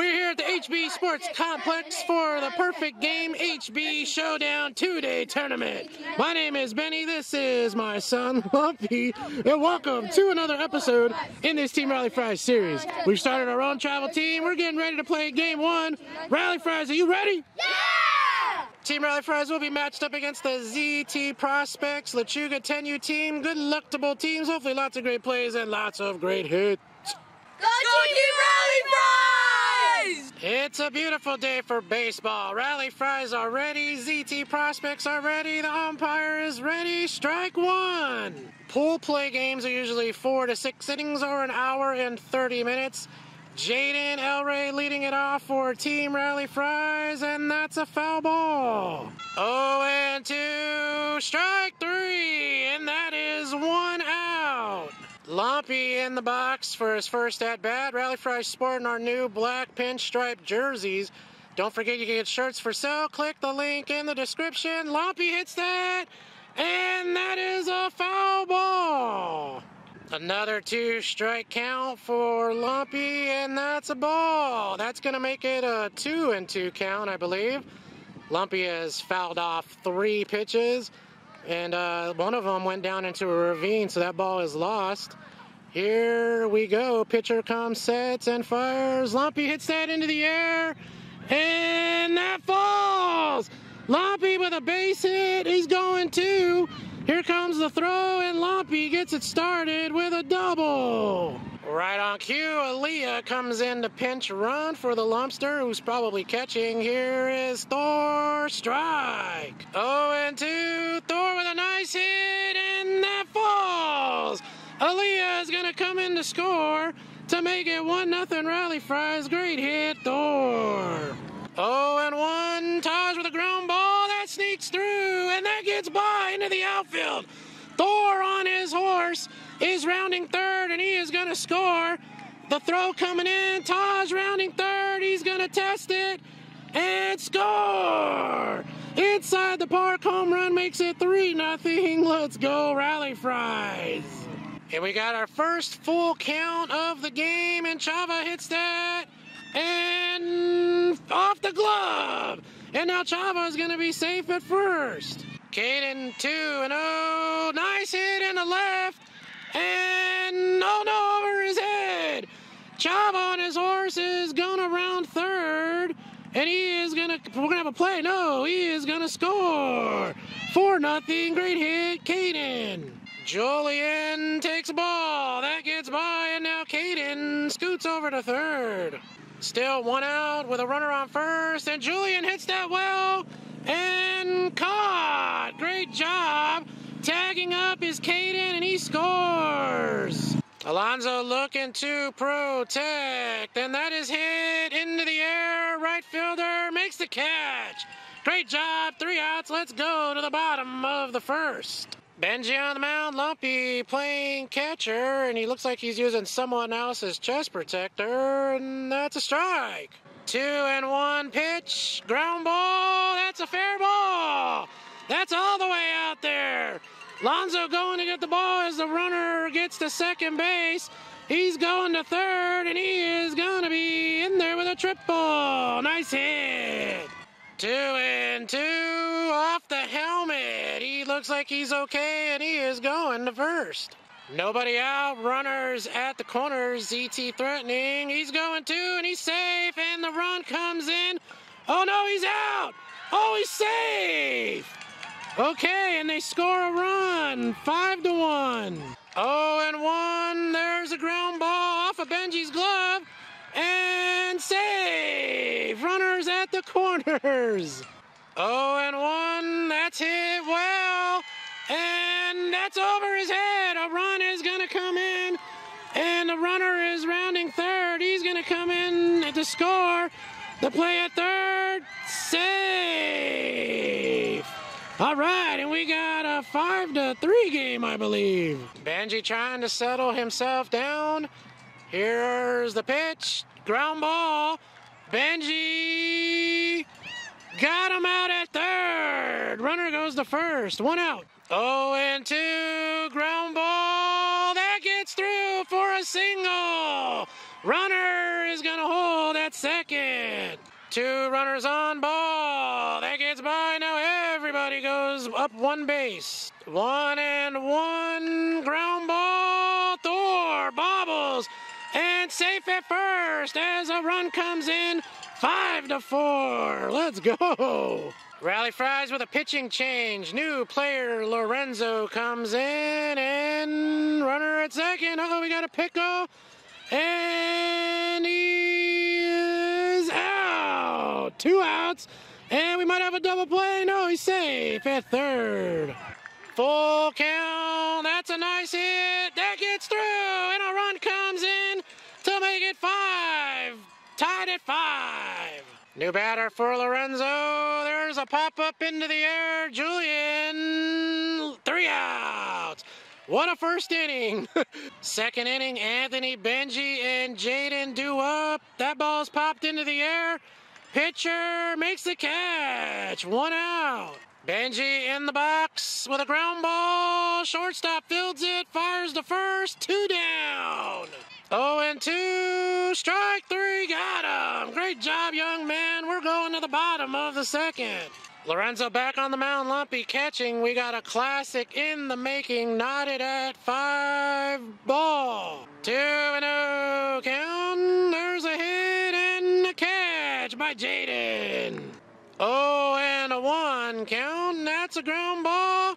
We're here at the HB Sports Complex for the Perfect Game HB Showdown two-day tournament. My name is Benny, this is my son, Lumpy, and welcome to another episode in this Team Rally Fries series. We've started our own travel team. We're getting ready to play Game 1. Rally Fries, are you ready? Yeah! Team Rally Fries will be matched up against the ZT Prospects, Lechuga 10U team. Good luckable teams. Hopefully lots of great plays and lots of great hits. Go Team Rally Fries! It's a beautiful day for baseball. Rally Fries are ready. ZT Prospects are ready. The umpire is ready. Strike one. Pool play games are usually 4 to 6 innings or an hour and 30 minutes. Jaden Elray leading it off for Team Rally Fries, and that's a foul ball. 0-2, strike 3, and that is 1 out. Lumpy in the box for his first at-bat. Rally Fries sporting our new black pinstripe jerseys. Don't forget you can get shirts for sale. Click the link in the description. Lumpy hits that, and that is a foul ball. Another 2-strike count for Lumpy, and that's a ball. That's going to make it a 2-2 count, I believe. Lumpy has fouled off 3 pitches, and one of them went down into a ravine, so that ball is lost. Here we go. Pitcher comes, sets, and fires. Lumpy hits that into the air, and that falls. Lumpy with a base hit. He's going 2. Here comes the throw, and Lumpy gets it started with a double. Right on cue, Aaliyah comes in to pinch run for the Lumpster, who's probably catching. Here is Thor, strike. 0-2, Thor with a nice hit, and that falls. Aaliyah is going to come in to score to make it 1-0 Rally Fries. Great hit, Thor. 0-1, Taj with a ground ball. That sneaks through, and that gets by into the outfield. Thor on his horse is rounding third, and he is going to score. The throw coming in, Taj rounding third. He's going to test it and score. Inside the park, home run makes it 3-0. Let's go, Rally Fries. And we got our first full count of the game, and Chava hits that. And off the glove. And now Chava is going to be safe at first. Caden 2-0. Nice hit in the left. And no, over his head. Chava on his horse is going to round third. And he is going to, we're going to have a play. No, he is going to score. 4-0. Great hit, Caden. Jolien takes a ball. That gets by. And now Caden scoots over to third. Still 1 out with a runner on first, and Jolien hits that well, and caught. Great job. Tagging up is Caden, and he scores. Alonso looking to protect, and that is hit into the air. Right fielder makes the catch. Great job. 3 outs. Let's go to the bottom of the first. Benji on the mound, Lumpy playing catcher, and he looks like he's using someone else's chest protector, and that's a strike. 2-1 pitch, ground ball, that's a fair ball. That's all the way out there. Lonzo going to get the ball as the runner gets to second base. He's going to third, and he is going to be in there with a triple. Nice hit. 2-2 off the helmet. He looks like he's okay, and he is going to first. Nobody out. Runners at the corners. ZT threatening. He's going 2, and he's safe, and the run comes in. Oh, no, he's out. Oh, he's safe. Okay, and they score a run. 5-1. 0-1. There's a ground ball off of Benji's glove. And save! Runners at the corners. 0-1. That's hit well. And that's over his head. A run is going to come in. And the runner is rounding third. He's going to come in to score. The play at third. Save! All right, and we got a 5-3 game, I believe. Benji trying to settle himself down. Here's the pitch, ground ball, Benji got him out at third. Runner goes to first, 1 out. 0-2, ground ball, that gets through for a single. Runner is going to hold at second. Two runners on ball. That gets by. Now everybody goes up one base. 1-1. Ground ball. Thor bobbles. And safe at first as a run comes in. 5-4. Let's go. Rally Fries with a pitching change. New player Lorenzo comes in. And runner at second. Uh-oh, we got a pickle. And he is out. Two outs. And we might have a double play. No, he's safe at third. Full count. That's a nice hit. That gets through. And a run comes in to make it five. Tied at five. New batter for Lorenzo. There's a pop-up into the air. Julian. Three outs. What a first inning. Second inning, Anthony, Benji, and Jaden do up. That ball's popped into the air. Pitcher makes the catch. One out. Benji in the box with a ground ball. Shortstop fields it, fires to first. Two down. 0-2, strike three, got him. Great job, young man. We're going to the bottom of the second. Lorenzo back on the mound, Lumpy catching. We got a classic in the making, knotted at five, ball. 2-0 count, there's a hit and a catch by Jaden. 0-1 count, that's a ground ball.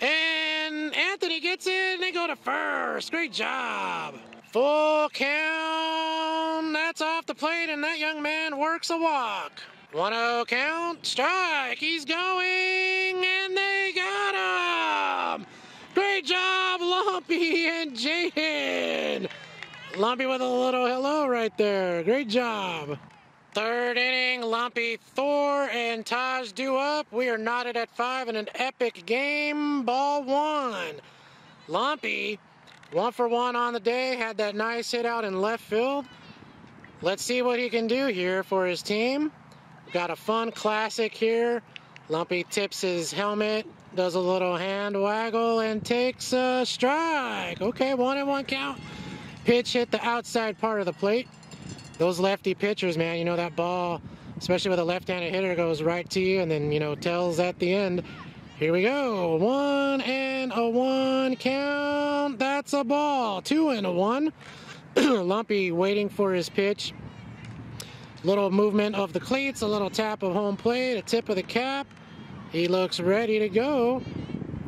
And Anthony gets it and they go to first, great job. Full count, that's off the plate and that young man works a walk. 1-0 count, strike, he's going, and they got him! Great job, Lumpy and Jaden! Lumpy with a little hello right there, great job. Third inning, Lumpy, Thor, and Taj do up. We are knotted at five in an epic game, ball one. Lumpy, 1-for-1 on the day, had that nice hit out in left field. Let's see what he can do here for his team. Got a fun classic here. Lumpy tips his helmet, does a little hand waggle, and takes a strike. Okay, 1-1 count. Pitch hit the outside part of the plate. Those lefty pitchers, man, you know that ball, especially with a left-handed hitter, goes right to you and then, you know, tails at the end. Here we go. 1-1 count. That's a ball. 2-1. Lumpy waiting for his pitch. Little movement of the cleats, a little tap of home plate, a tip of the cap. He looks ready to go.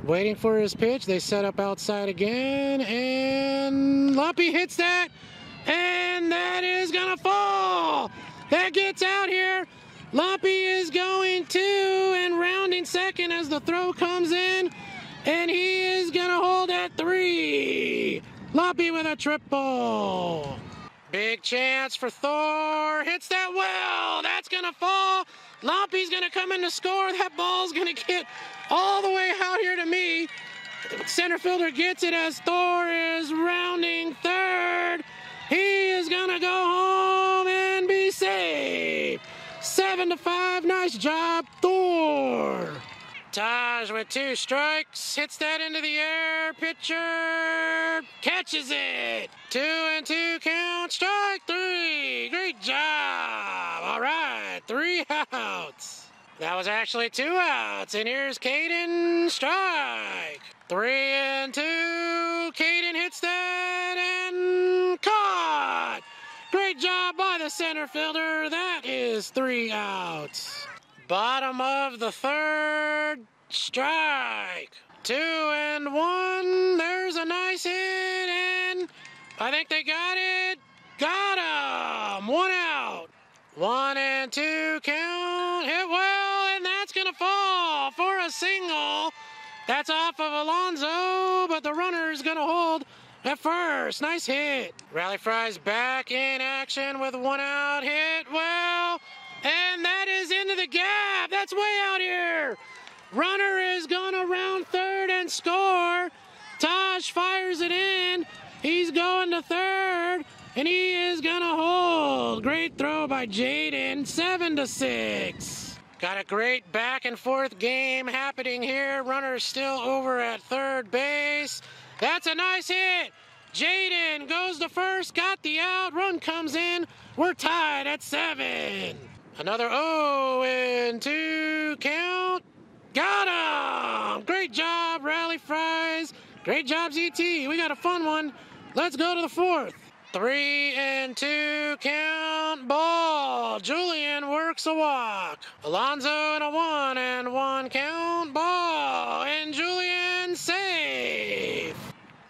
Waiting for his pitch. They set up outside again. And Lumpy hits that. And that is going to fall. That gets out here. Lumpy is going to and rounding second as the throw comes in. And he is going to hold at three. Lumpy with a triple. Big chance for Thor, hits that well, that's gonna fall. Lumpy's gonna come in to score, that ball's gonna get all the way out here to me. Center fielder gets it as Thor is rounding third. He is gonna go home and be safe. 7-5, nice job, Thor. Taj with two strikes, hits that into the air, pitcher catches it. 2-2 count, strike three, great job. All right, three outs. That was actually two outs, and here's Caden, strike. 3-2, Caden hits that and caught. Great job by the center fielder, that is three outs. Bottom of the third, strike. 2-1, there's a nice hit, and I think they got it. Got him, one out. 1-2 count, hit well, and that's gonna fall for a single. That's off of Alonzo, but the runner's gonna hold at first, nice hit. Rally Fries back in action with one out, hit well. And that is into the gap. That's way out here. Runner is going to round third and score. Taj fires it in. He's going to third, and he is going to hold. Great throw by Jaden, 7-6. Got a great back and forth game happening here. Runner's still over at third base. That's a nice hit. Jaden goes to first, got the out, run comes in. We're tied at 7. Another 0-2 count. Got him! Great job, Rally Fries. Great job, ZT. We got a fun one. Let's go to the 4th. 3-2 count, ball. Julian works a walk. Alonzo in a 1-1 count, ball. And Julian safe.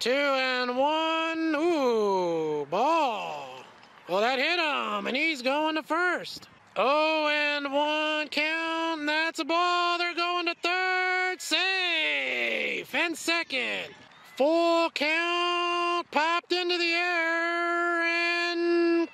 2-1, ooh, ball. Well, that hit him, and he's going to 1st. 0-1 count, and that's a ball. They're going to 3rd, safe, and 2nd. Full count, popped into the air, and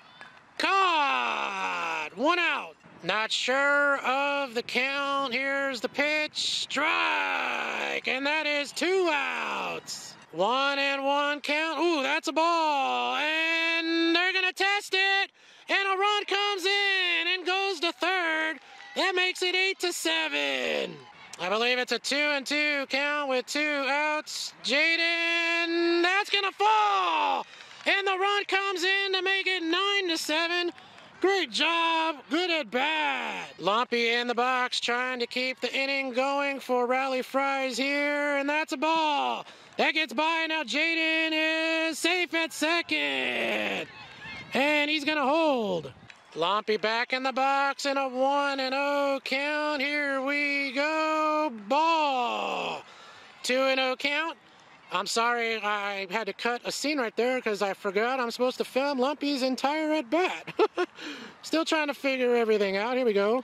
caught. 1 out. Not sure of the count. Here's the pitch. Strike, and that is 2 outs. 1-1 count. Ooh, that's a ball, and they're going to test it, and a run comes in and goes to 3rd. That makes it 8-7. I believe it's a 2-2 count with 2 outs. Jaden, that's gonna fall! And the run comes in to make it 9-7. Great job, good at bat. Lumpy in the box trying to keep the inning going for Rally Fries here, and that's a ball. That gets by, now Jaden is safe at 2nd. And he's gonna hold. Lumpy back in the box in a 1-0 count. Here we go. Ball. 2-0 count. I'm sorry, I had to cut a scene right there because I forgot I'm supposed to film Lumpy's entire at bat. Still trying to figure everything out. Here we go.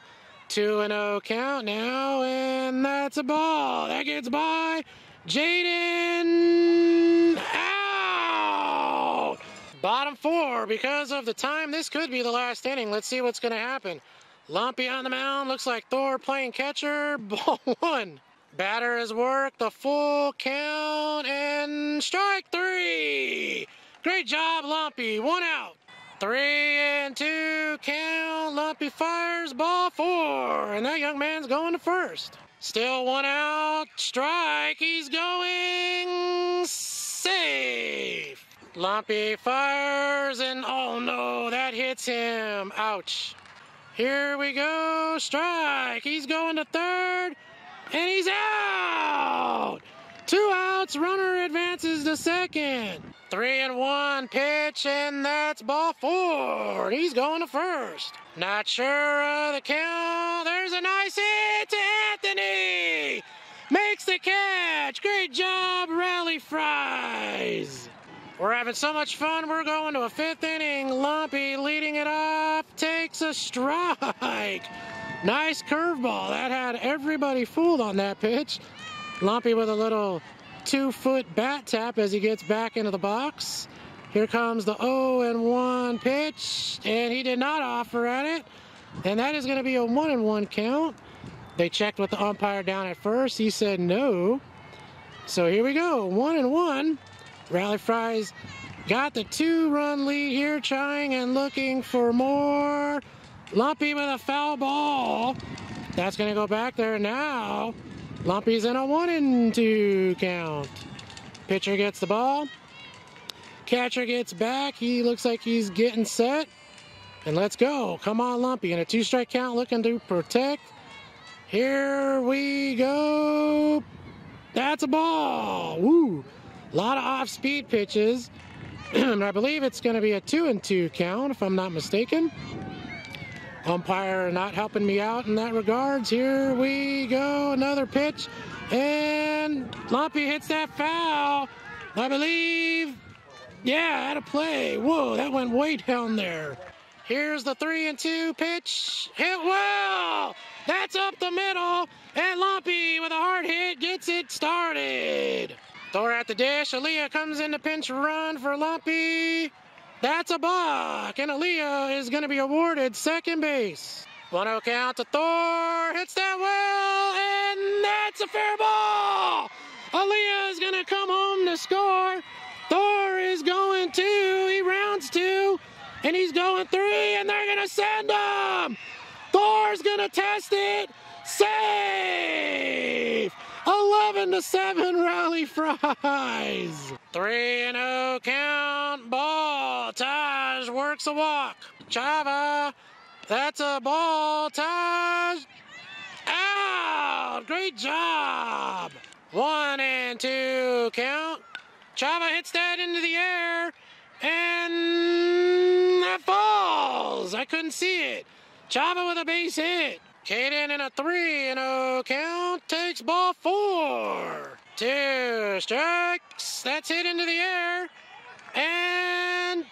2-0 count now, and that's a ball. That gets by Jaden. Out. Bottom 4, because of the time, this could be the last inning. Let's see what's going to happen. Lumpy on the mound, looks like Thor playing catcher. Ball 1. Batter is worked, the full count, and strike 3. Great job, Lumpy. 1 out. 3-2 count. Lumpy fires, ball 4. And that young man's going to 1st. Still 1 out. Strike. He's going safe. Lumpy fires, and oh no, that hits him. Ouch. Here we go, strike. He's going to 3rd, and he's out. 2 outs, runner advances to 2nd. 3-1 pitch, and that's ball 4. He's going to 1st. Not sure of the count. There's a nice hit to Anthony. Makes the catch. Great job, Rally Fries. We're having so much fun, we're going to a 5th inning. Lumpy leading it off, takes a strike. Nice curveball. That had everybody fooled on that pitch. Lumpy with a little 2-foot bat tap as he gets back into the box. Here comes the 0-1 pitch, and he did not offer at it. And that is going to be a 1-1 count. They checked with the umpire down at first. He said no. So here we go, 1-1. Rally Fries got the 2-run lead here, trying and looking for more. Lumpy with a foul ball. That's going to go back there now. Lumpy's in a 1-2 count. Pitcher gets the ball. Catcher gets back. He looks like he's getting set. And let's go. Come on, Lumpy. In a 2-strike count, looking to protect. Here we go. That's a ball. Woo. A lot of off-speed pitches. I believe it's going to be a 2-2 count, if I'm not mistaken. Umpire not helping me out in that regards. Here we go, another pitch. And Lumpy hits that foul, I believe. Yeah, out of play. Whoa, that went way down there. Here's the 3-2 pitch. Hit well. That's up the middle. And Lumpy with a hard hit gets it started. Thor at the dish. Aaliyah comes in to pinch run for Lumpy. That's a balk, and Aaliyah is going to be awarded 2nd base. 1-0 count to Thor. Hits that well, and that's a fair ball. Aaliyah is going to come home to score. Thor is going 2. He rounds 2, and he's going 3, and they're going to send him. Thor's going to test it. Safe. 11-7 Rally Fries. 3-0 count, ball. Taj works a walk. Chava, that's a ball. Taj out. Great job. 1-2 count. Chava hits that into the air, and that falls. I couldn't see it. Chava with a base hit. Kaden in a 3-0 count takes ball 4. 2 strikes. That's hit into the air. And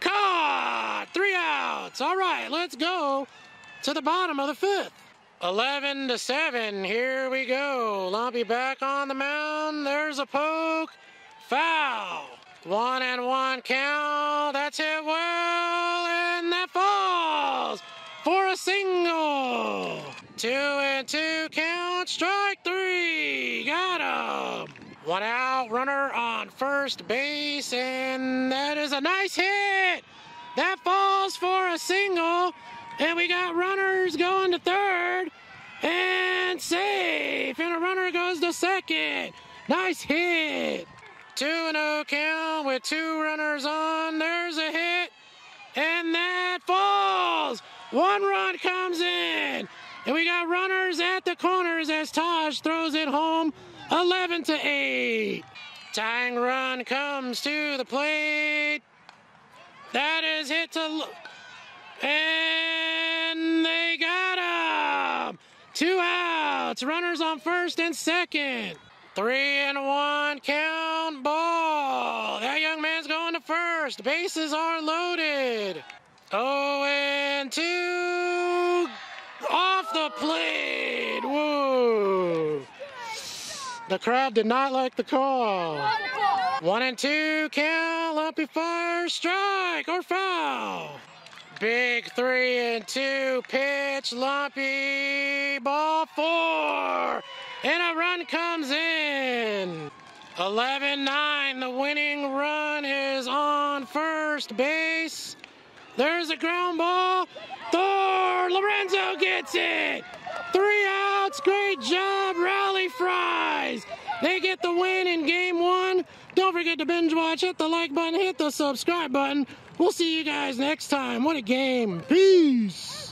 caught. 3 outs. All right, let's go to the bottom of the 5th. 11-7. Here we go. Lumpy back on the mound. There's a poke. Foul. 1-1 count. That's hit well. And that falls for a single. 2-2 count. Strike 3. Got him. 1 out. Runner on first base. And that is a nice hit. That falls for a single. And we got runners going to third. And safe. And a runner goes to second. Nice hit. 2-0 count with 2 runners on. There's a hit. And that falls. 1 run comes in. And we got runners at the corners as Taj throws it home. 11-8. Tying run comes to the plate. That is hit to... And they got him. 2 outs. Runners on first and second. 3-1 count. Ball. That young man's going to first. Bases are loaded. 0-2. Off the plate. Woo. The crowd did not like the call. 1-2 count. Lumpy fires. Strike or foul. Big 3-2 pitch. Lumpy. Ball 4. And a run comes in. 11-9. The winning run is on first base. There's a ground ball. Thor Lorenzo gets it. 3 outs. Great job, Rally Fries. They get the win in game 1. Don't forget to binge watch. Hit the like button. Hit the subscribe button. We'll see you guys next time. What a game. Peace.